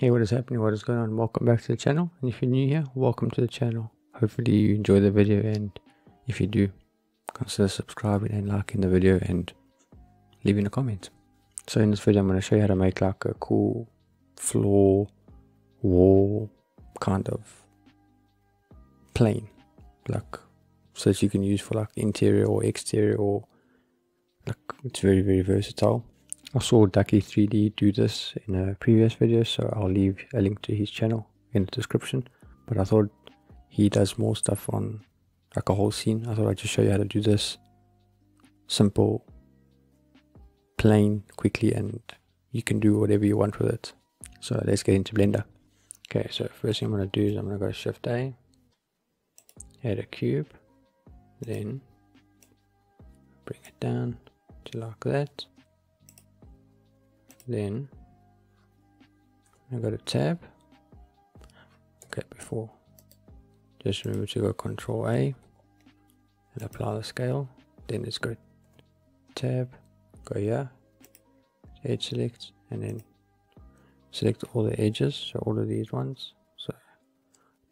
Hey, what is happening, what is going on? Welcome back to the channel, and if you're new here, welcome to the channel. Hopefully you enjoy the video, and if you do, consider subscribing and liking the video and leaving a comment. So in this video I'm going to show you how to make like a cool floor, wall kind of plane, like so that you can use for like interior or exterior, or like it's very, very versatile. I saw Ducky3D do this in a previous video, so I'll leave a link to his channel in the description. But I thought he does more stuff on like a whole scene. I thought I'd just show you how to do this simple plane quickly, and you can do whatever you want with it. So let's get into Blender. Okay, so first thing I'm going to do is I'm going to go Shift A, add a cube, then bring it down to like that. Then I go to tab. Okay, before, just remember to go Control A and apply the scale. Then let's go tab, go here, edge select, and then select all the edges, so all of these ones. So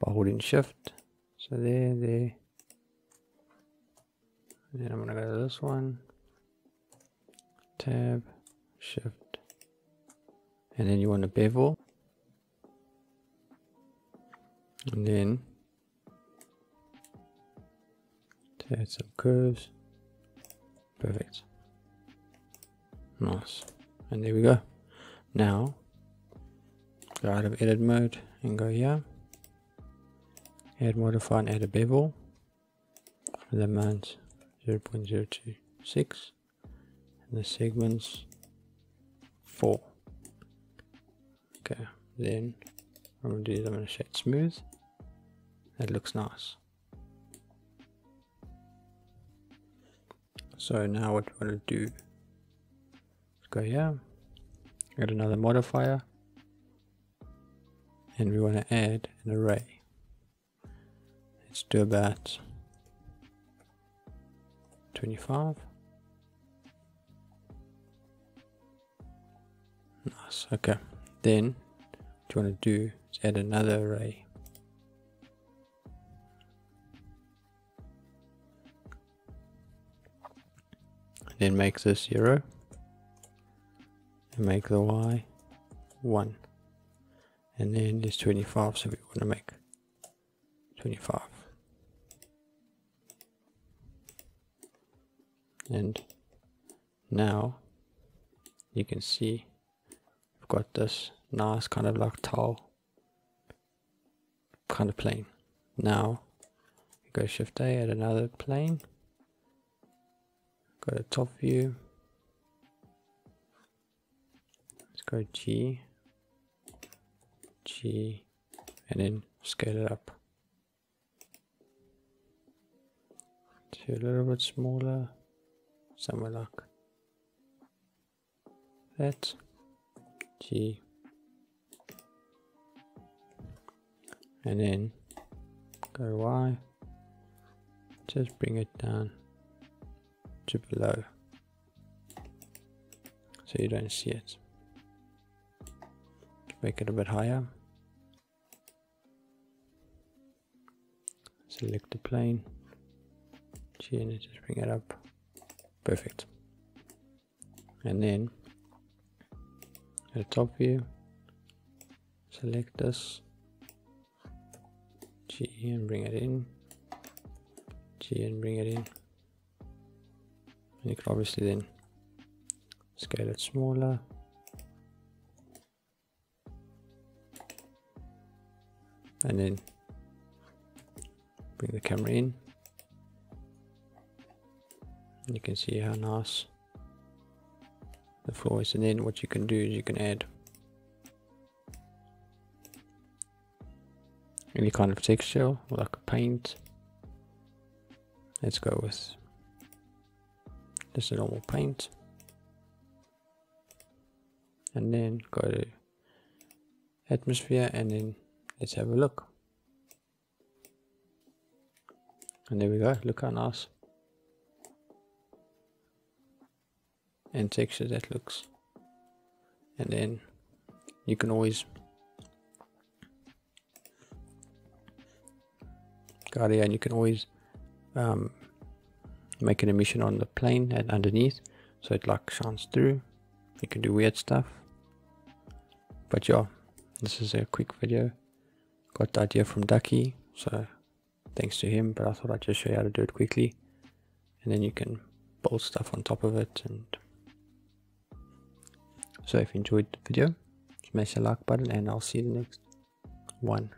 by holding Shift, so there. And then I'm gonna go to this one, tab, Shift. And then you want a bevel, and then to add some curves. Perfect. Nice. And there we go. Now go out of edit mode and go here, add, modify, and add a bevel for the amount 0.026 and the segments 4. Okay, then what I'm going to do is I'm going to shade smooth. That looks nice. So now what we want to do is go here, add another modifier, and we want to add an array. Let's do about 25. Nice, okay. Then what you want to do is add another array. Then make this 0 and make the Y 1. And then there's 25, so we want to make 25. And now you can see we've got this nice kind of like tile kind of plane. Now you go Shift A, add another plane, go to top view, let's go G, and then scale it up to a little bit smaller, somewhere like that. G, and then go Y, just bring it down to below so you don't see it. Make it a bit higher, select the plane G, and just bring it up. Perfect. And then the top view, select this G and bring it in, G and bring it in, and you can obviously then scale it smaller, and then bring the camera in, and you can see how nice the floor is. And then what you can do is you can add any kind of texture, like a paint. Let's go with just a normal paint, and then go to atmosphere, and then let's have a look. And there we go, look how nice and texture that looks. And then you can always text area, and you can always make an emission on the plane and underneath, so it like shines through. You can do weird stuff. But yeah, this is a quick video. Got the idea from Ducky, so thanks to him, but I thought I'd just show you how to do it quickly. And then you can build stuff on top of it. And so if you enjoyed the video, smash the like button, and I'll see you in the next one.